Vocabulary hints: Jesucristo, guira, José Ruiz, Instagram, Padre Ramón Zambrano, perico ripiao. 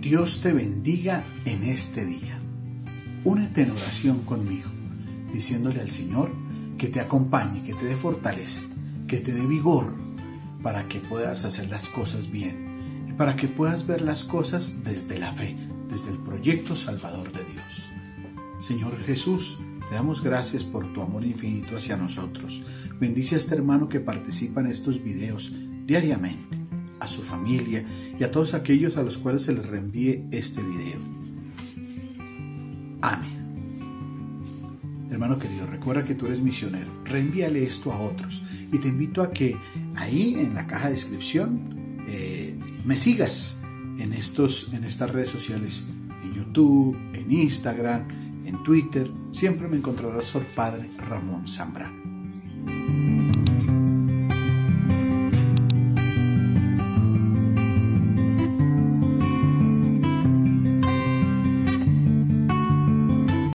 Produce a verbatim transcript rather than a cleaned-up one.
Dios te bendiga en este día. Únete en oración conmigo, diciéndole al Señor que te acompañe, que te dé fortaleza, que te dé vigor para que puedas hacer las cosas bien y para que puedas ver las cosas desde la fe, desde el proyecto salvador de Dios. Señor Jesús, te damos gracias por tu amor infinito hacia nosotros. Bendice a este hermano que participa en estos videos diariamente, a su familia y a todos aquellos a los cuales se les reenvíe este video. Amén. Hermano querido, recuerda que tú eres misionero. Reenvíale esto a otros. Y te invito a que ahí en la caja de descripción eh, me sigas en, estos, en estas redes sociales, en YouTube, en Instagram, en Twitter. Siempre me encontrarás por Padre Ramón Zambrano.